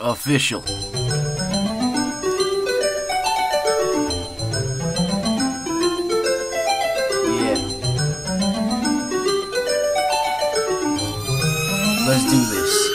official. Yeah. Let's do this.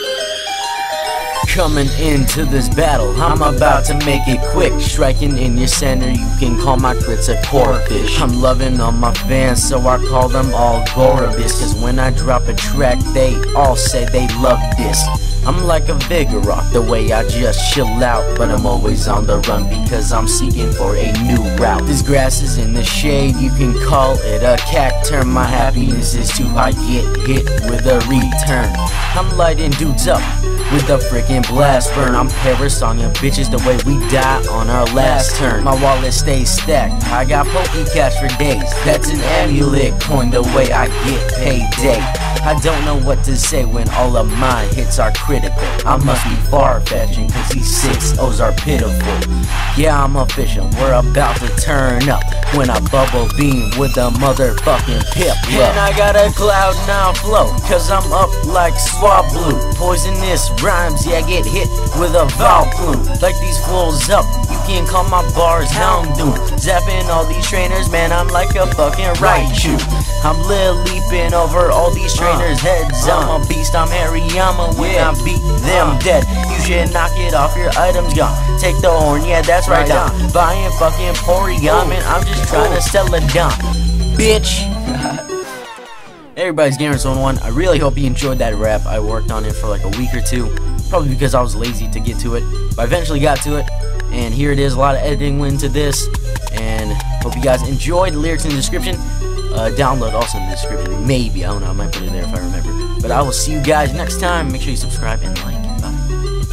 Coming into this battle, I'm about to make it quick. Striking in your center, you can call my crits a Corphish. I'm loving all my fans, so I call them all Gorebyss. Cause when I drop a track, they all say they Luvdisc. I'm like a Vigoroth, the way I just chill out. But I'm always on the run because I'm seeking for a new route. This grass is in the shade, you can call it a Cacturne. My happiness is too high, get hit with a return. I'm lighting dudes up with a freaking blast burn. I'm Paris on your bitches the way we die on our last turn. My wallet stays stacked, I got Pokecash for days. That's an amulet coin the way I get payday. I don't know what to say when all of my hits are critical. I must be Farfetching cause these 6-0s are pitiful. Yeah, I'm official, we're about to turn up when I bubble beam with a motherfucking Piplup. And I got a cloud 9 flow cause I'm up like Swablu. Poisonous rhymes, yeah, get hit with a Vileplume. Like these fools up, you can call my bars hound doom. Zapping all these trainers, man, I'm like a fucking Raichu. I'm Lileepin over all these trainers' heads. I'm a beast, I'm Hariyama when I beat them dead. You should knock it off, your item's gone. Take the horn, yeah, that's right, Don. Buying fucking Porygon, man, I'm just trying to sell a Don. Bitch. Everybody's Gameraiders101. I really hope you enjoyed that rap. I worked on it for like a week or two, probably because I was lazy to get to it, but I eventually got to it, and here it is. A lot of editing went into this, and hope you guys enjoyed. The lyrics in the description, download also in the description, maybe, I don't know, I might put it there if I remember, but I will see you guys next time. Make sure you subscribe and like.